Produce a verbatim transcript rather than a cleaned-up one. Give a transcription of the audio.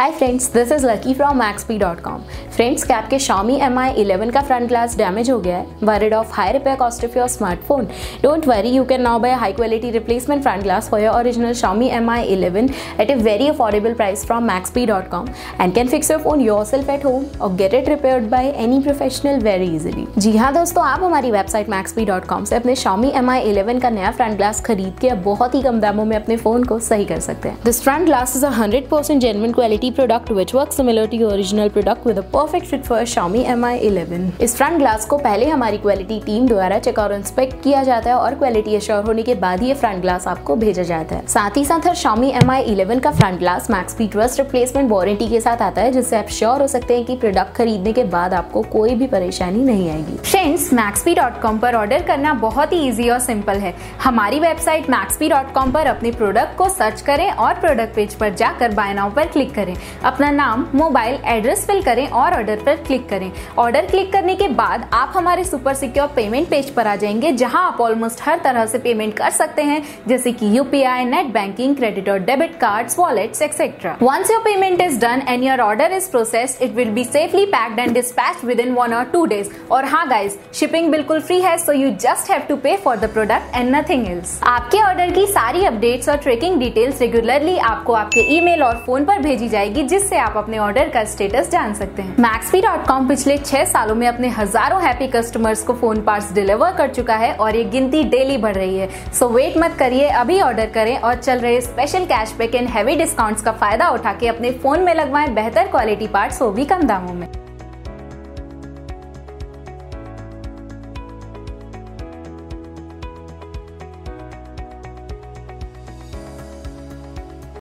Hi friends, this is lucky from Maxbhi dot com. Friends, क्या आपके Xiaomi Mi eleven का front glass damage हो गया है? Worried of high repair cost of your smartphone? Don't worry, you can now buy high quality replacement front glass for your original Xiaomi Mi eleven at a very affordable price from Maxbhi dot com and can fix your phone yourself at home or get it repaired by any professional very easily. जी हाँ दोस्तों, आप हमारी website Maxbhi dot com से अपने Xiaomi Mi eleven का नया front glass खरीद के अब बहुत ही कम दामों में अपने फोन को सही कर सकते हैं। This front glass is a hundred percent genuine quality product which works similar to your original product with a perfect fit for Xiaomi Mi eleven। इस फ्रंट ग्लास को पहले हमारी क्वालिटी टीम द्वारा चेक और इंस्पेक्ट किया जाता है और क्वालिटी एश्योर होने के बाद ये फ्रंट ग्लास आपको भेजा जाता है। साथ ही साथ हर Xiaomi Mi eleven का front glass Maxbhi trust replacement warranty के साथ आता है, जिससे आप श्योर हो सकते हैं कि प्रोडक्ट खरीदने के बाद आपको कोई भी परेशानी नहीं आएगी। फ्रेंड्स, मैक्सबी डॉट कॉम पर ऑर्डर करना बहुत ही ईजी और सिंपल है। हमारी वेबसाइट मैक्सबी डॉट कॉम पर अपने प्रोडक्ट को सर्च करें और प्रोडक्ट पेज पर जाकर बाय नाउ पर क्लिक करें। अपना नाम, मोबाइल, एड्रेस फिल करें और ऑर्डर पर क्लिक करें। ऑर्डर क्लिक करने के बाद आप हमारे सुपर सिक्योर पेमेंट पेज पर आ जाएंगे, जहां आप ऑलमोस्ट हर तरह से पेमेंट कर सकते हैं, जैसे कि यूपीआई, नेट बैंकिंग, क्रेडिट और debit cards, wallets etcetera. Once your payment is done and your order is processed, it will be safely packed and dispatched within one or two days. और हाँ guys, shipping बिल्कुल free है, so you just have to pay for the product and nothing else. आपके order की सारी updates और tracking details regularly आपको आपके ईमेल और फोन पर भेजी जाएगी, जिससे आप अपने ऑर्डर का स्टेटस जान सकते हैं। मैक्सबी डॉट कॉम पिछले छह सालों में अपने हजारों हैप्पी कस्टमर्स को फोन पार्ट्स डिलीवर कर चुका है और ये गिनती डेली बढ़ रही है। सो वेट मत करिए, अभी ऑर्डर करें और चल रहे special cashback and heavy discounts का फायदा उठा के अपने फोन में लगवाएं बेहतर क्वालिटी पार्ट्स, वो भी कम दामों में।